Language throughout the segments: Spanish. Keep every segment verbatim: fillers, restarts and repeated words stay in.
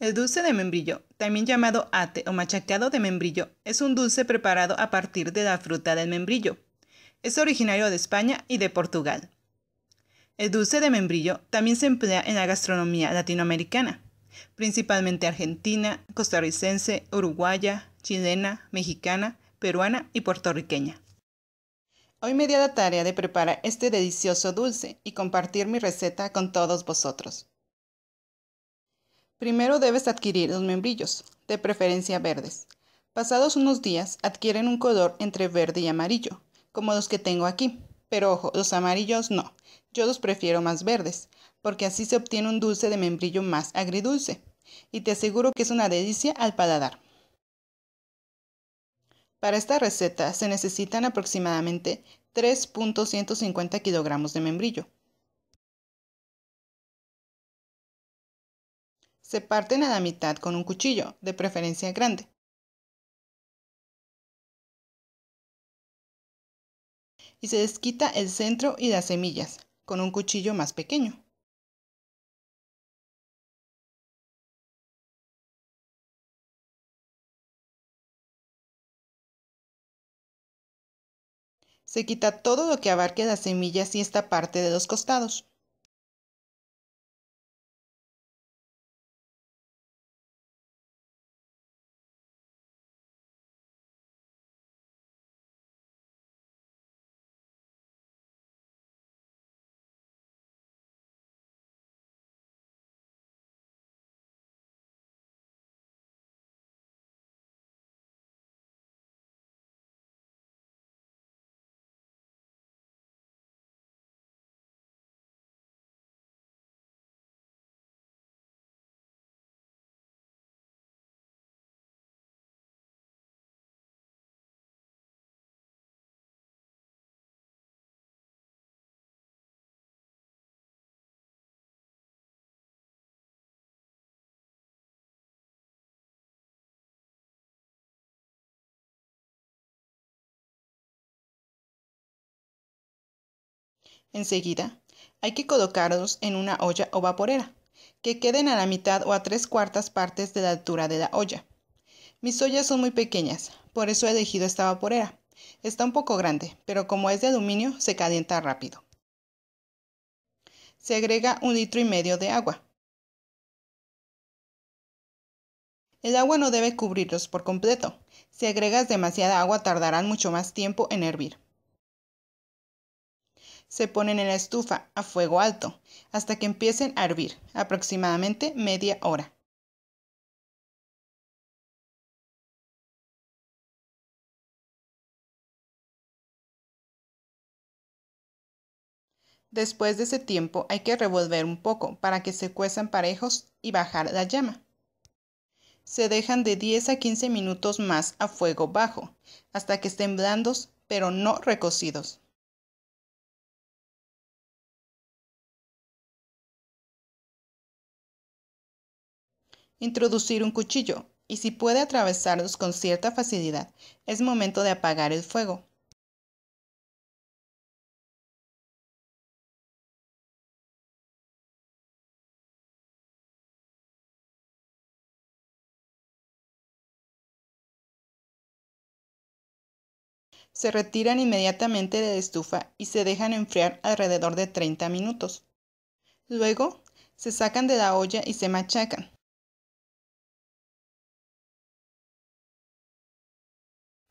El dulce de membrillo, también llamado ate o machacado de membrillo, es un dulce preparado a partir de la fruta del membrillo. Es originario de España y de Portugal. El dulce de membrillo también se emplea en la gastronomía latinoamericana, principalmente argentina, costarricense, uruguaya, chilena, mexicana, peruana y puertorriqueña. Hoy me dio la tarea de preparar este delicioso dulce y compartir mi receta con todos vosotros. Primero debes adquirir los membrillos, de preferencia verdes. Pasados unos días adquieren un color entre verde y amarillo, como los que tengo aquí. Pero ojo, los amarillos no, yo los prefiero más verdes, porque así se obtiene un dulce de membrillo más agridulce. Y te aseguro que es una delicia al paladar. Para esta receta se necesitan aproximadamente tres punto ciento cincuenta kilogramos de membrillo. Se parten a la mitad con un cuchillo, de preferencia grande. Y se les quita el centro y las semillas, con un cuchillo más pequeño. Se quita todo lo que abarque las semillas y esta parte de los costados. Enseguida, hay que colocarlos en una olla o vaporera, que queden a la mitad o a tres cuartas partes de la altura de la olla. Mis ollas son muy pequeñas, por eso he elegido esta vaporera. Está un poco grande, pero como es de aluminio, se calienta rápido. Se agrega un litro y medio de agua. El agua no debe cubrirlos por completo. Si agregas demasiada agua, tardarán mucho más tiempo en hervir. Se ponen en la estufa a fuego alto hasta que empiecen a hervir, aproximadamente media hora. Después de ese tiempo hay que revolver un poco para que se cuezan parejos y bajar la llama. Se dejan de diez a quince minutos más a fuego bajo hasta que estén blandos pero no recocidos. Introducir un cuchillo y si puede atravesarlos con cierta facilidad, es momento de apagar el fuego. Se retiran inmediatamente de la estufa y se dejan enfriar alrededor de treinta minutos. Luego, se sacan de la olla y se machacan.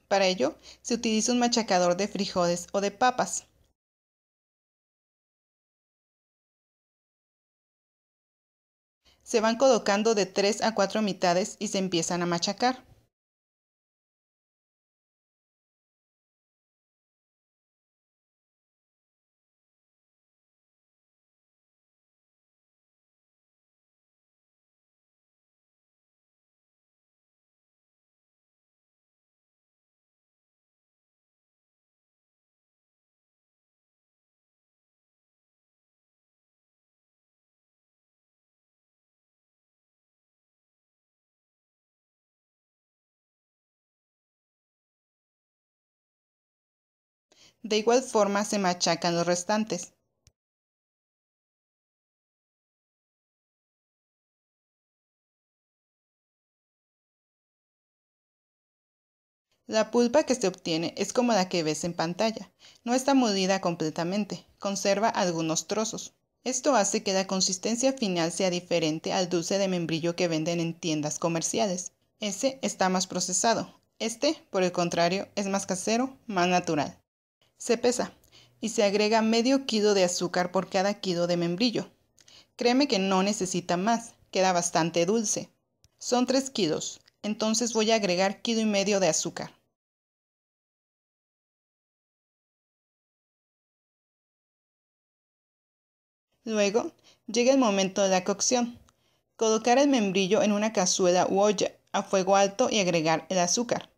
Para ello, se utiliza un machacador de frijoles o de papas. Se van colocando de tres a cuatro mitades y se empiezan a machacar. De igual forma se machacan los restantes. La pulpa que se obtiene es como la que ves en pantalla. No está molida completamente, conserva algunos trozos. Esto hace que la consistencia final sea diferente al dulce de membrillo que venden en tiendas comerciales. Ese está más procesado. Este, por el contrario, es más casero, más natural. Se pesa y se agrega medio kilo de azúcar por cada kilo de membrillo. Créeme que no necesita más, queda bastante dulce. Son tres kilos, entonces voy a agregar kilo y medio de azúcar. Luego, llega el momento de la cocción. Colocar el membrillo en una cazuela u olla a fuego alto y agregar el azúcar.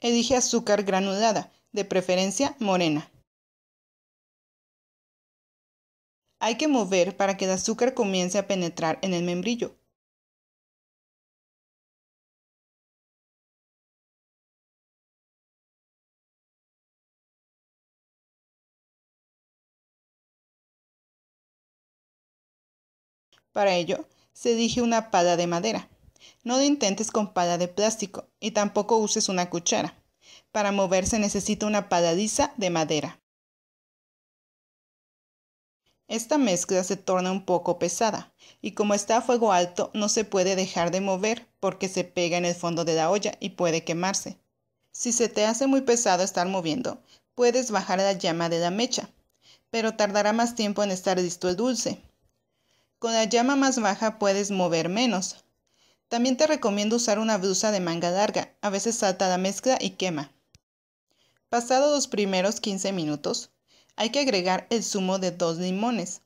Elige azúcar granulada, de preferencia morena. Hay que mover para que el azúcar comience a penetrar en el membrillo. Para ello, se elige una pala de madera. No lo intentes con pala de plástico y tampoco uses una cuchara. Para moverse necesita una pala lisa de madera. Esta mezcla se torna un poco pesada y como está a fuego alto no se puede dejar de mover porque se pega en el fondo de la olla y puede quemarse. Si se te hace muy pesado estar moviendo, puedes bajar la llama de la mecha, pero tardará más tiempo en estar listo el dulce. Con la llama más baja puedes mover menos. También te recomiendo usar una blusa de manga larga, a veces salta la mezcla y quema. Pasados los primeros quince minutos, hay que agregar el zumo de dos limones.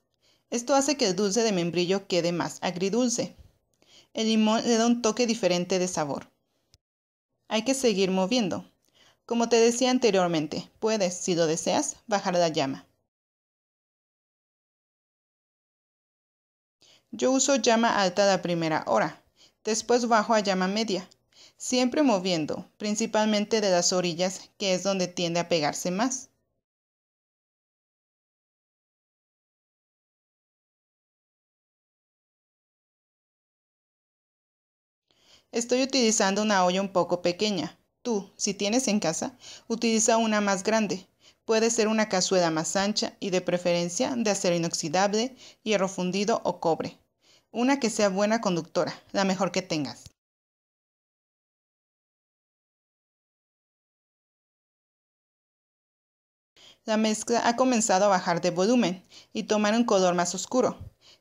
Esto hace que el dulce de membrillo quede más agridulce. El limón le da un toque diferente de sabor. Hay que seguir moviendo. Como te decía anteriormente, puedes, si lo deseas, bajar la llama. Yo uso llama alta la primera hora, después bajo a llama media, siempre moviendo, principalmente de las orillas, que es donde tiende a pegarse más. Estoy utilizando una olla un poco pequeña. Tú, si tienes en casa, utiliza una más grande. Puede ser una cazuela más ancha y de preferencia de acero inoxidable, hierro fundido o cobre. Una que sea buena conductora, la mejor que tengas. La mezcla ha comenzado a bajar de volumen y tomar un color más oscuro.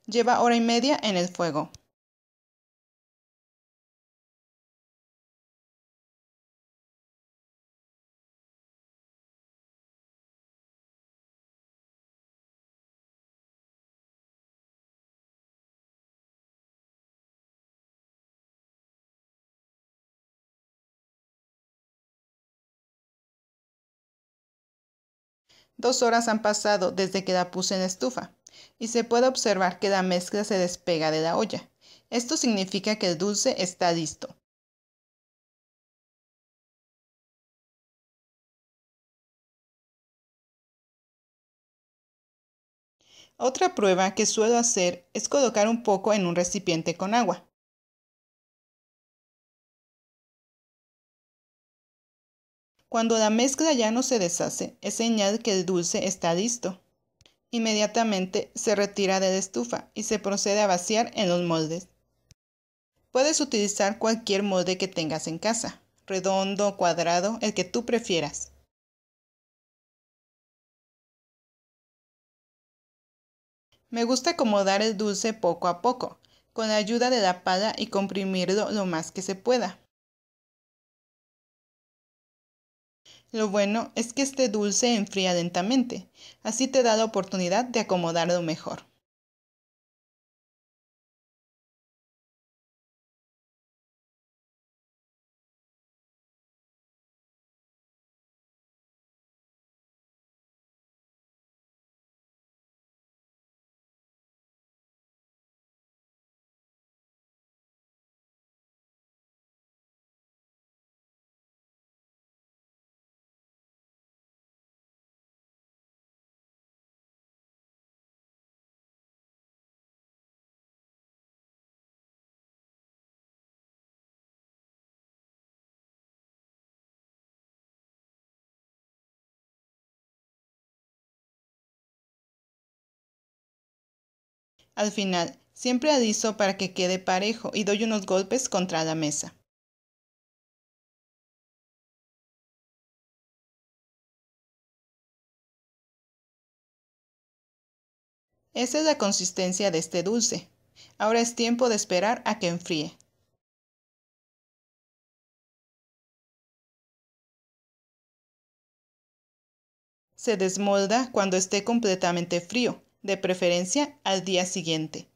Lleva hora y media en el fuego. Dos horas han pasado desde que la puse en la estufa y se puede observar que la mezcla se despega de la olla. Esto significa que el dulce está listo. Otra prueba que suelo hacer es colocar un poco en un recipiente con agua. Cuando la mezcla ya no se deshace, es señal que el dulce está listo. Inmediatamente se retira de la estufa y se procede a vaciar en los moldes. Puedes utilizar cualquier molde que tengas en casa, redondo, cuadrado, el que tú prefieras. Me gusta acomodar el dulce poco a poco, con la ayuda de la pala y comprimirlo lo más que se pueda. Lo bueno es que este dulce enfría lentamente, así te da la oportunidad de acomodarlo mejor. Al final, siempre adizo para que quede parejo y doy unos golpes contra la mesa. Esa es la consistencia de este dulce. Ahora es tiempo de esperar a que enfríe. Se desmolda cuando esté completamente frío, de preferencia al día siguiente.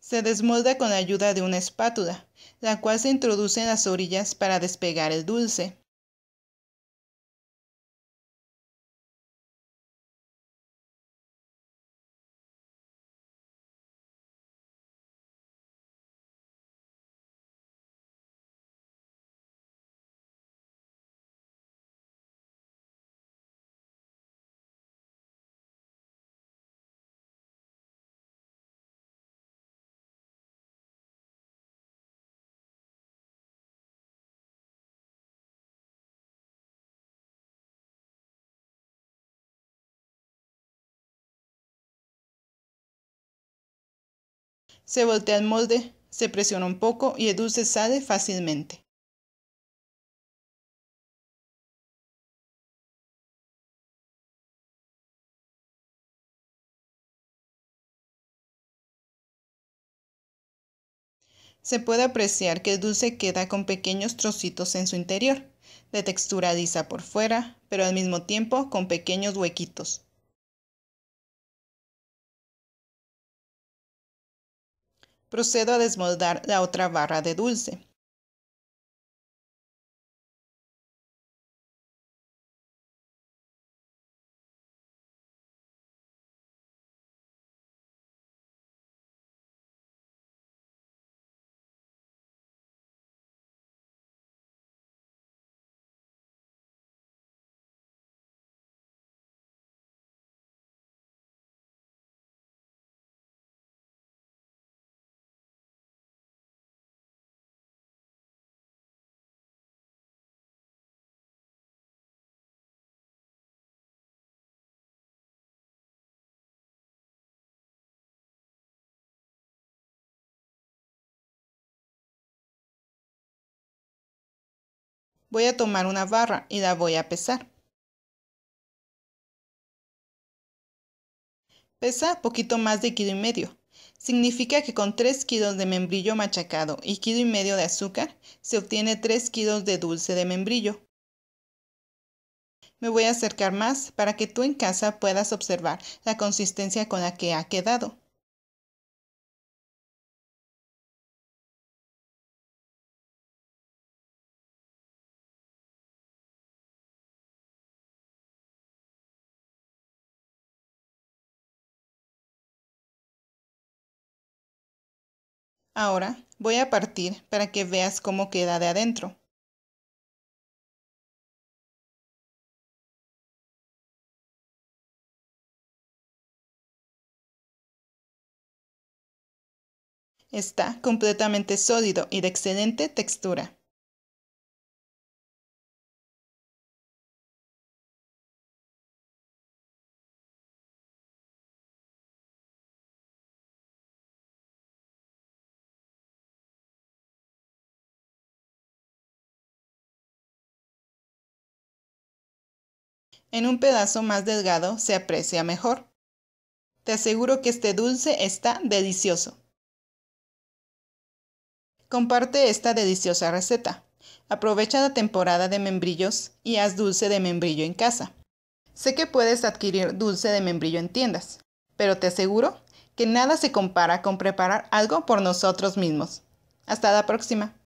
Se desmolda con la ayuda de una espátula, la cual se introduce en las orillas para despegar el dulce. Se voltea el molde, se presiona un poco y el dulce sale fácilmente. Se puede apreciar que el dulce queda con pequeños trocitos en su interior, de textura lisa por fuera, pero al mismo tiempo con pequeños huequitos. Procedo a desmoldar la otra barra de dulce. Voy a tomar una barra y la voy a pesar. Pesa poquito más de kilo y medio. Significa que con tres kilos de membrillo machacado y kilo y medio de azúcar, se obtiene tres kilos de dulce de membrillo. Me voy a acercar más para que tú en casa puedas observar la consistencia con la que ha quedado. Ahora voy a partir para que veas cómo queda de adentro. Está completamente sólido y de excelente textura. En un pedazo más delgado se aprecia mejor. Te aseguro que este dulce está delicioso. Comparte esta deliciosa receta. Aprovecha la temporada de membrillos y haz dulce de membrillo en casa. Sé que puedes adquirir dulce de membrillo en tiendas, pero te aseguro que nada se compara con preparar algo por nosotros mismos. Hasta la próxima.